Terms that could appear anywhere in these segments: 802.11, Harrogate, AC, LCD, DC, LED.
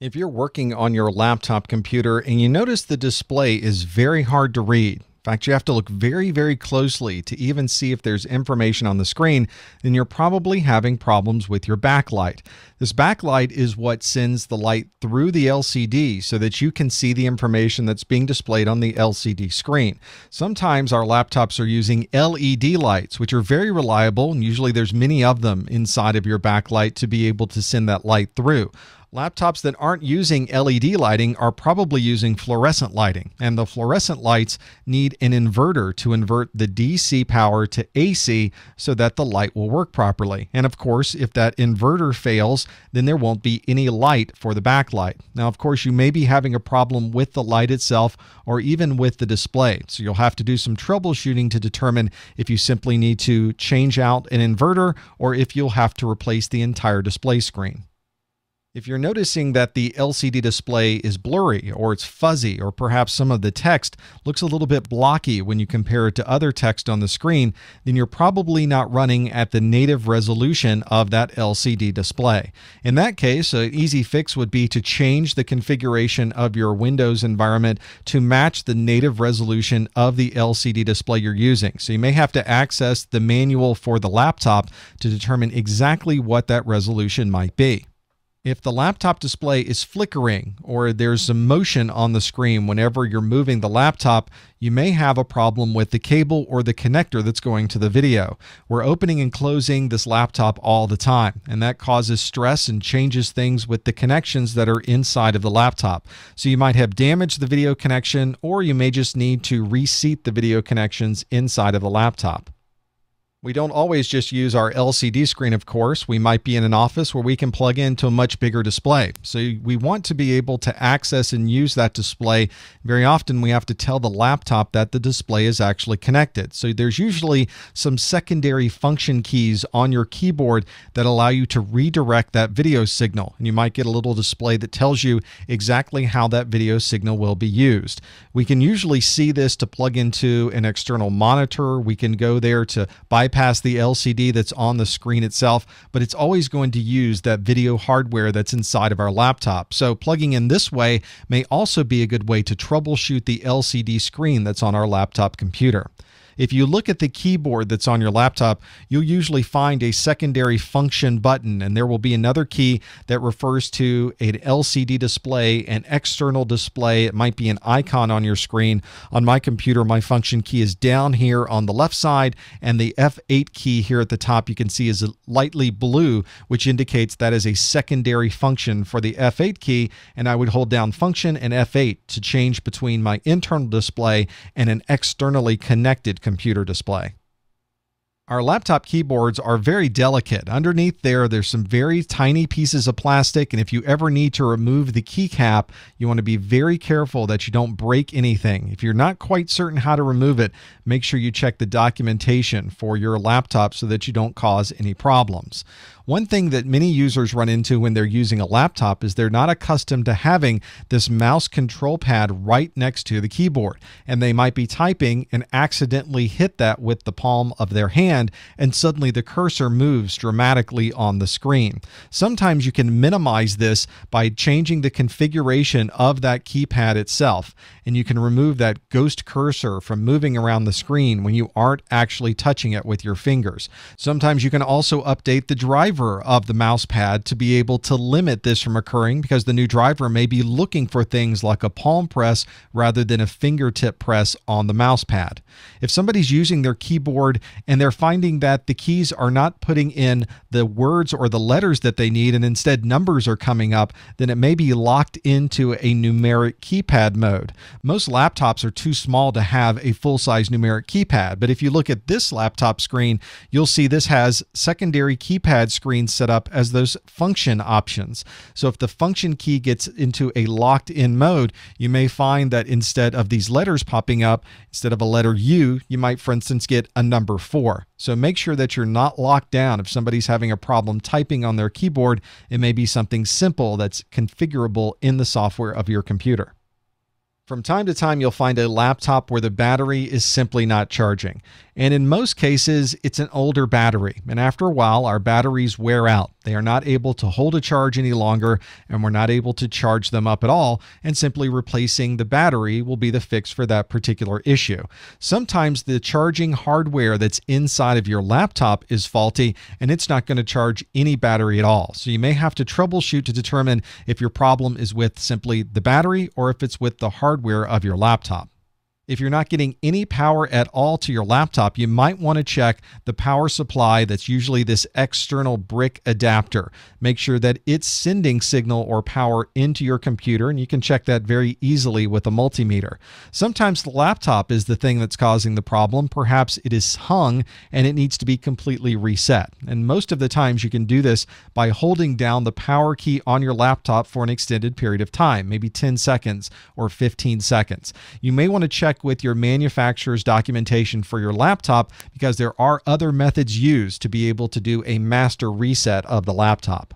If you're working on your laptop computer and you notice the display is very hard to read, in fact, you have to look very, very closely to even see if there's information on the screen, then you're probably having problems with your backlight. This backlight is what sends the light through the LCD so that you can see the information that's being displayed on the LCD screen. Sometimes our laptops are using LED lights, which are very reliable, and usually there's many of them inside of your backlight to be able to send that light through. Laptops that aren't using LED lighting are probably using fluorescent lighting, and the fluorescent lights need an inverter to invert the DC power to AC so that the light will work properly. And of course, if that inverter fails, then there won't be any light for the backlight. Now, of course, you may be having a problem with the light itself or even with the display, so you'll have to do some troubleshooting to determine if you simply need to change out an inverter or if you'll have to replace the entire display screen. If you're noticing that the LCD display is blurry or it's fuzzy, or perhaps some of the text looks a little bit blocky when you compare it to other text on the screen, then you're probably not running at the native resolution of that LCD display. In that case, an easy fix would be to change the configuration of your Windows environment to match the native resolution of the LCD display you're using. So you may have to access the manual for the laptop to determine exactly what that resolution might be. If the laptop display is flickering or there's some motion on the screen whenever you're moving the laptop, you may have a problem with the cable or the connector that's going to the video. We're opening and closing this laptop all the time, and that causes stress and changes things with the connections that are inside of the laptop. So you might have damaged the video connection, or you may just need to reseat the video connections inside of the laptop. We don't always just use our LCD screen, of course. We might be in an office where we can plug into a much bigger display. So we want to be able to access and use that display. Very often we have to tell the laptop that the display is actually connected. So there's usually some secondary function keys on your keyboard that allow you to redirect that video signal. And you might get a little display that tells you exactly how that video signal will be used. We can usually see this to plug into an external monitor. We can go there to bypass the LCD that's on the screen itself, but it's always going to use that video hardware that's inside of our laptop. So plugging in this way may also be a good way to troubleshoot the LCD screen that's on our laptop computer. If you look at the keyboard that's on your laptop, you'll usually find a secondary function button, and there will be another key that refers to an LCD display, an external display. It might be an icon on your screen. On my computer, my function key is down here on the left side, and the F8 key here at the top you can see is lightly blue, which indicates that is a secondary function for the F8 key, and I would hold down function and F8 to change between my internal display and an externally connected computer display. Our laptop keyboards are very delicate. Underneath there's some very tiny pieces of plastic, and if you ever need to remove the keycap, you want to be very careful that you don't break anything. If you're not quite certain how to remove it, make sure you check the documentation for your laptop so that you don't cause any problems. One thing that many users run into when they're using a laptop is they're not accustomed to having this mouse control pad right next to the keyboard, and they might be typing and accidentally hit that with the palm of their hand, and suddenly the cursor moves dramatically on the screen. Sometimes you can minimize this by changing the configuration of that keypad itself, and you can remove that ghost cursor from moving around the screen when you aren't actually touching it with your fingers. Sometimes you can also update the driver of the mouse pad to be able to limit this from occurring, because the new driver may be looking for things like a palm press rather than a fingertip press on the mouse pad. If somebody's using their keyboard and they're finding that the keys are not putting in the words or the letters that they need, and instead numbers are coming up, then it may be locked into a numeric keypad mode. Most laptops are too small to have a full-size numeric keypad, but if you look at this laptop screen, you'll see this has secondary keypad screens set up as those function options. So if the function key gets into a locked-in mode, you may find that instead of these letters popping up, instead of a letter U, you might, for instance, get a number 4. So make sure that you're not locked down. If somebody's having a problem typing on their keyboard, it may be something simple that's configurable in the software of your computer. From time to time, you'll find a laptop where the battery is simply not charging. And in most cases, it's an older battery. And after a while, our batteries wear out. They are not able to hold a charge any longer, and we're not able to charge them up at all, and simply replacing the battery will be the fix for that particular issue. Sometimes the charging hardware that's inside of your laptop is faulty, and it's not going to charge any battery at all. So you may have to troubleshoot to determine if your problem is with simply the battery or if it's with the hardware of your laptop. If you're not getting any power at all to your laptop, you might want to check the power supply. That's usually this external brick adapter. Make sure that it's sending signal or power into your computer, and you can check that very easily with a multimeter. Sometimes the laptop is the thing that's causing the problem. Perhaps it is hung and it needs to be completely reset. And most of the times you can do this by holding down the power key on your laptop for an extended period of time, maybe 10 seconds or 15 seconds. You may want to check with your manufacturer's documentation for your laptop, because there are other methods used to be able to do a master reset of the laptop.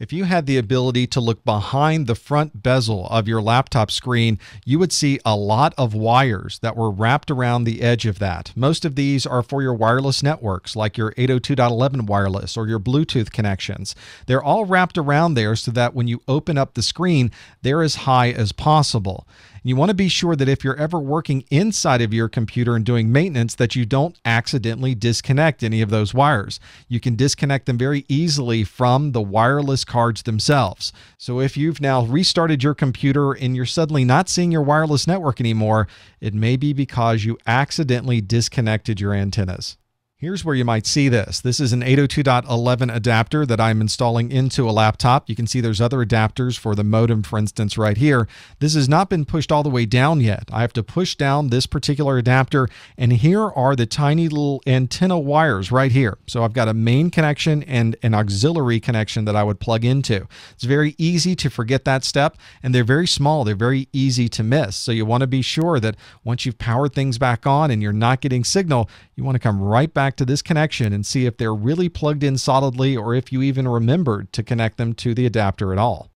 If you had the ability to look behind the front bezel of your laptop screen, you would see a lot of wires that were wrapped around the edge of that. Most of these are for your wireless networks, like your 802.11 wireless or your Bluetooth connections. They're all wrapped around there so that when you open up the screen, they're as high as possible. You want to be sure that if you're ever working inside of your computer and doing maintenance, that you don't accidentally disconnect any of those wires. You can disconnect them very easily from the wireless cards themselves. So if you've now restarted your computer and you're suddenly not seeing your wireless network anymore, it may be because you accidentally disconnected your antennas. Here's where you might see this. This is an 802.11 adapter that I'm installing into a laptop. You can see there's other adapters for the modem, for instance, right here. This has not been pushed all the way down yet. I have to push down this particular adapter, and here are the tiny little antenna wires right here. So I've got a main connection and an auxiliary connection that I would plug into. It's very easy to forget that step, and they're very small. They're very easy to miss. So you want to be sure that once you've powered things back on and you're not getting signal, you want to come right back to this connection and see if they're really plugged in solidly, or if you even remembered to connect them to the adapter at all.